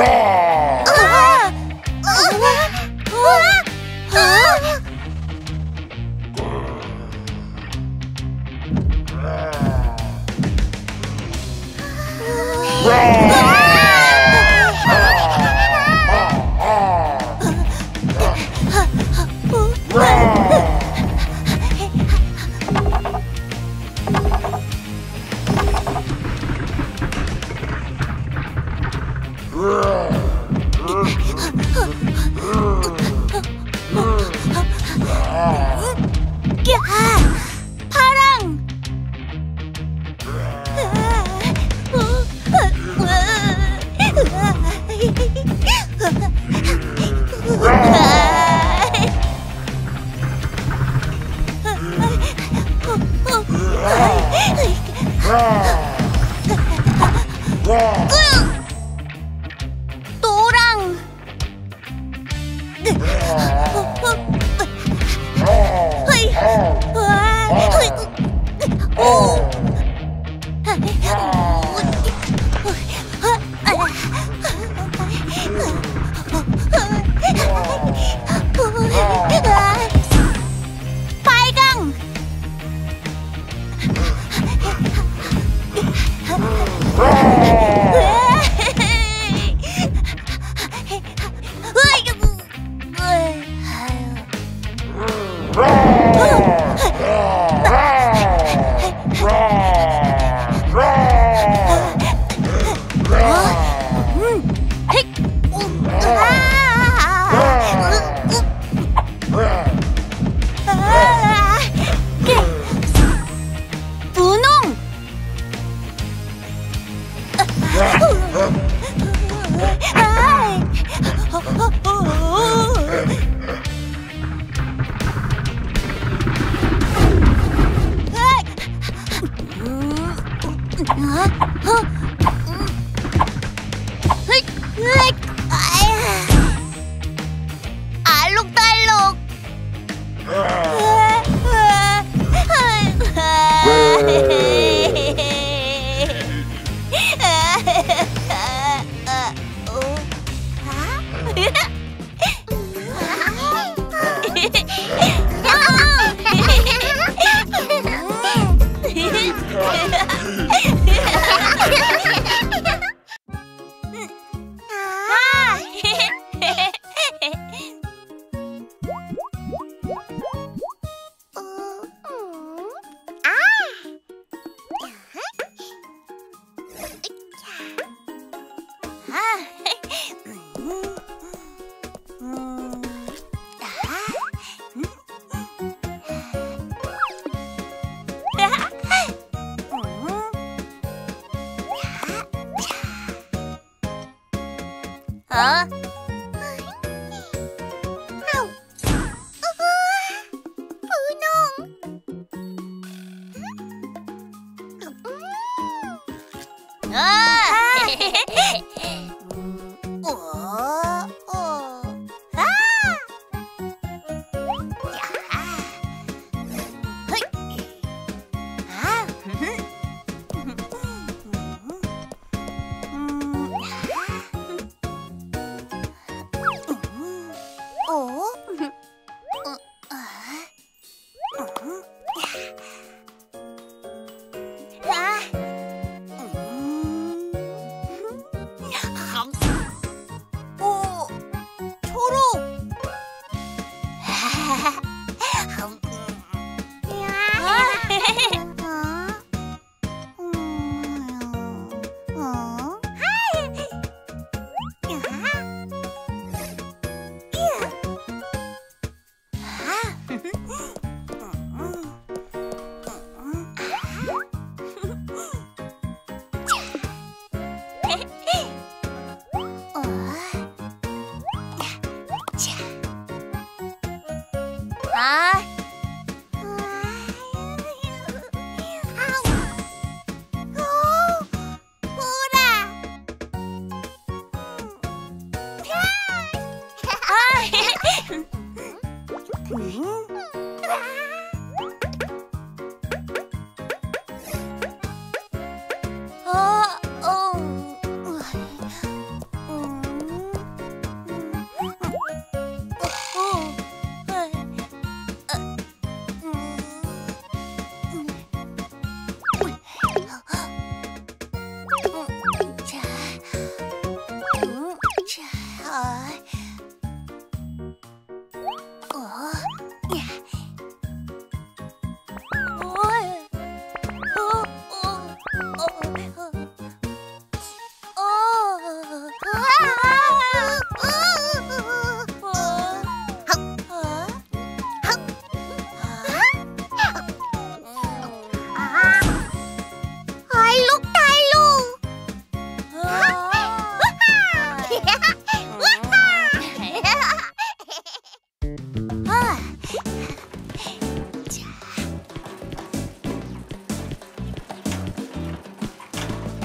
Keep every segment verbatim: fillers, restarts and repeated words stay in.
Oh, oh.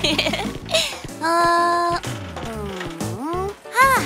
uh, mm, ah.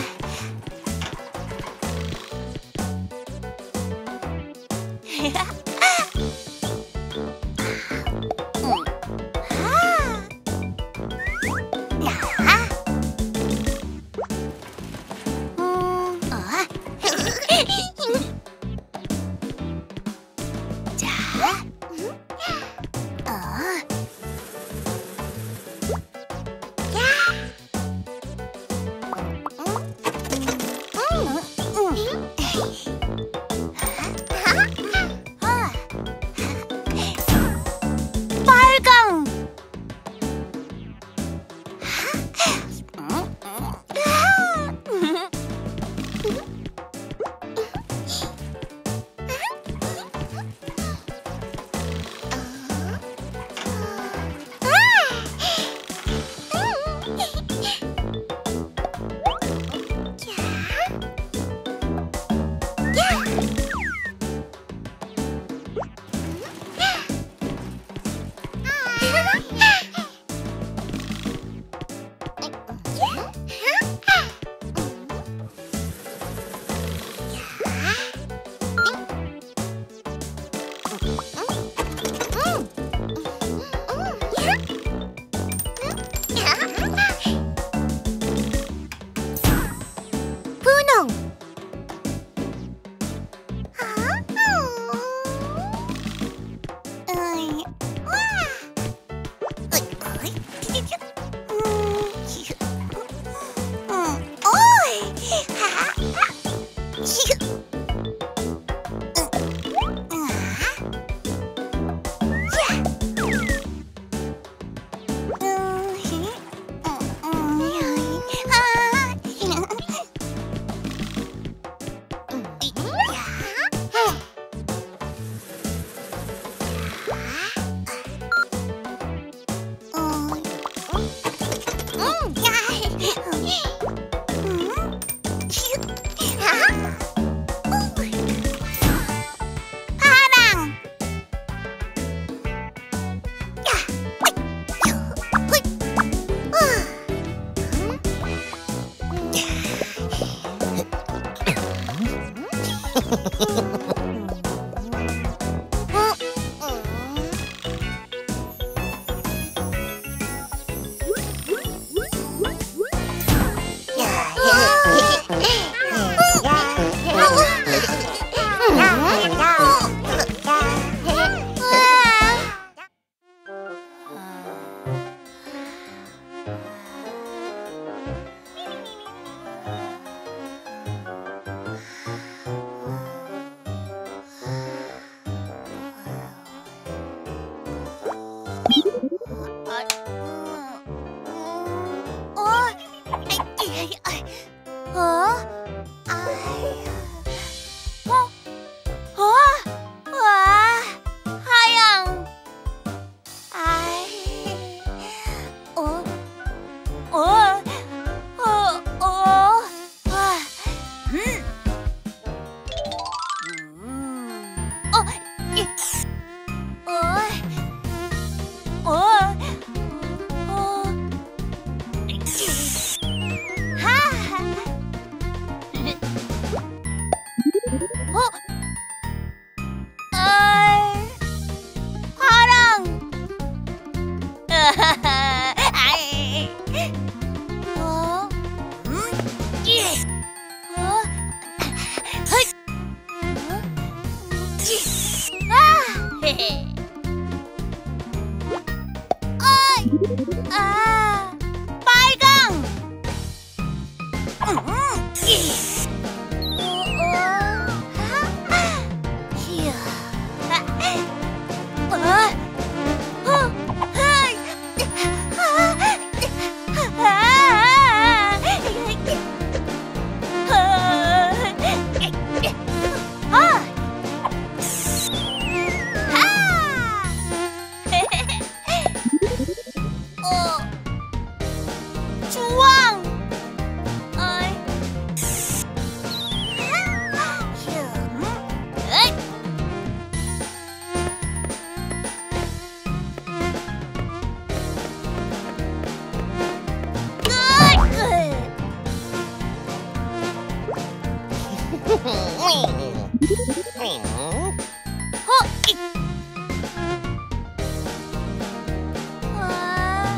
Oh! Boing. Oh, 아,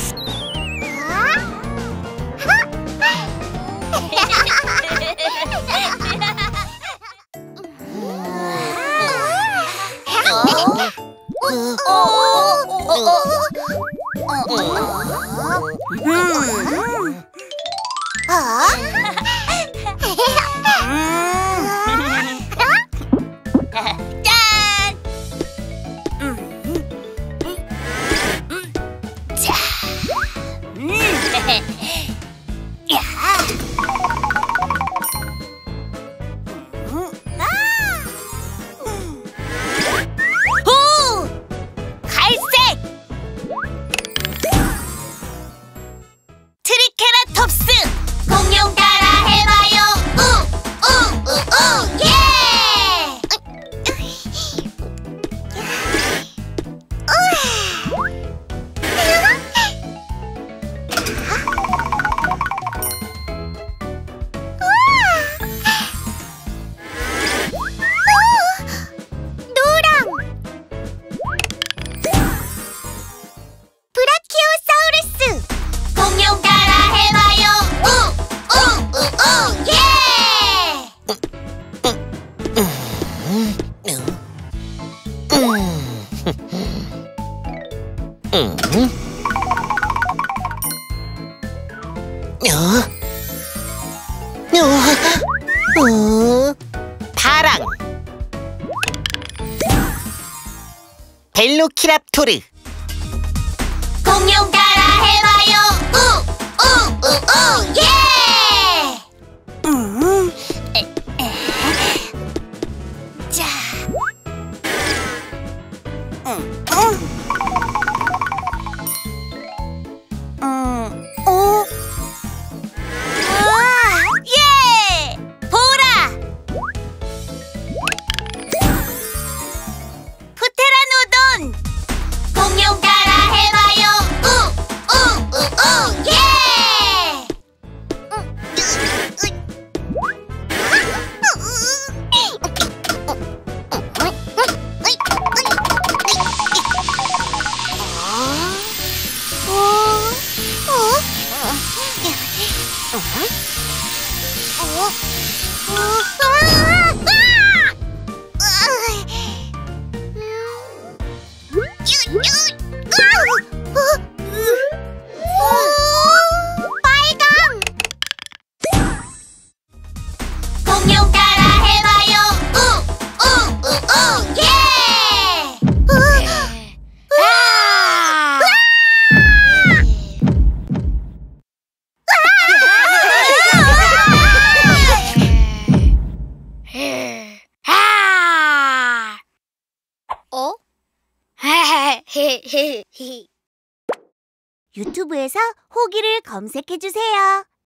노랑. 벨로키랍토르 공룡 따라 해봐요. 우우우우 예. 음. 에, 에. 자. 음. 음. 음. 오. 와 예. 보라. 푸테라노돈. 공룡 따라 해봐요. 우, 우, 우, 우, 예. 유튜브에서 호기를 검색해주세요.